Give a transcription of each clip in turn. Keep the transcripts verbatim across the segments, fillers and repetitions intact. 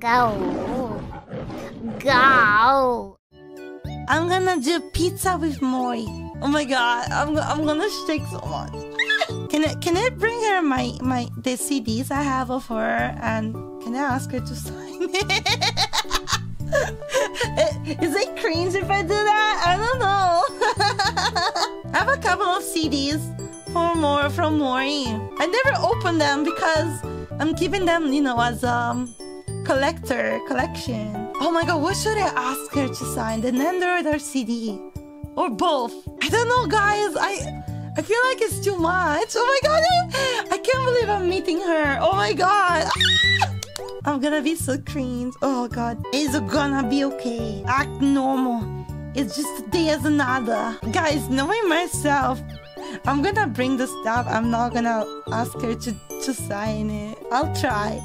Go. Go. I'm gonna do pizza with Mori. Oh my god, I'm I'm gonna shake so much. Can I can I bring her my my the C Ds I have of her, and can I ask her to sign it? Is it cringe if I do that? I don't know. I have a couple of C Ds for more from Mori. I never open them because I'm keeping them, you know, as um collector collection. Oh my god, what should I ask her to sign? The Nendoroid or C D? Or both? I don't know, guys. I I feel like it's too much. Oh my god, I, I can't believe I'm meeting her. Oh my god. Ah! I'm gonna be so cringe. Oh god. It's gonna be okay. Act normal. It's just a day as another. Guys, knowing myself, I'm gonna bring the stuff. I'm not gonna ask her to, to sign it. I'll try.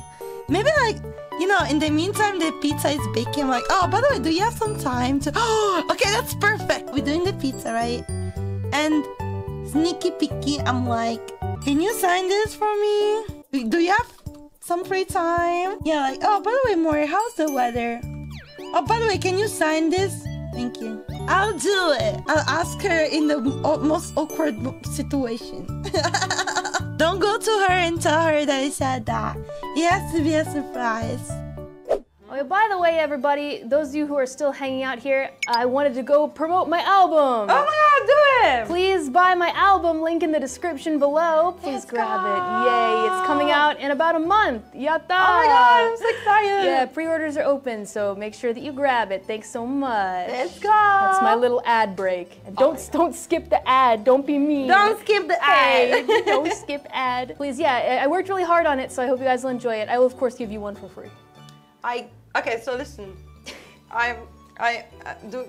Maybe like, you know, in the meantime, the pizza is baking. I'm like, oh, by the way, do you have some time to... Oh, okay, that's perfect. We're doing the pizza, right? And sneaky peeky, I'm like, can you sign this for me? Do you have some free time? Yeah, like, oh, by the way, Mori, how's the weather? Oh, by the way, can you sign this? Thank you. I'll do it. I'll ask her in the most awkward situation. Don't go to her and tell her that I said that. It has to be a surprise. Oh, by the way, everybody, those of you who are still hanging out here, I wanted to go promote my album. Oh my god, do it! Please buy my album, link in the description below. Please Let's grab go. it. Yay, it's coming out in about a month. Yatta! Oh my god, I'm so excited. Yeah, pre-orders are open, so make sure that you grab it. Thanks so much. Let's go. That's my little ad break. And don't oh don't skip the ad. Don't be mean. Don't skip the ad. Hey, don't skip ad. Please, yeah, I worked really hard on it, so I hope you guys will enjoy it. I will of course give you one for free. I okay. So listen, I'm I, I do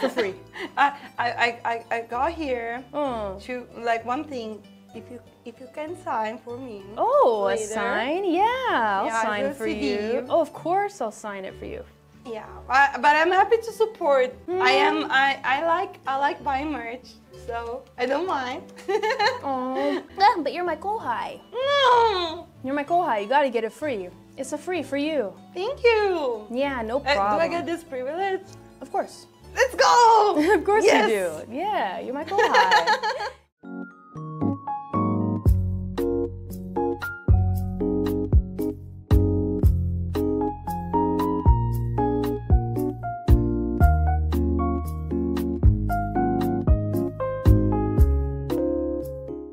for free. I I I I got here mm. to like one thing. If you if you can sign for me. Oh, later. a sign? Yeah, I'll yeah, sign for C D. you. Oh, of course, I'll sign it for you. Yeah, I, but I'm happy to support. Mm. I am. I I like I like buying merch, so I don't mind. Oh, but you're my kohai. No, you're my kohai. You gotta get it free. It's a free for you. Thank you. Yeah, no problem. Uh, do I get this privilege? Of course. Let's go! Of course yes. you do. Yeah, you're my kohai.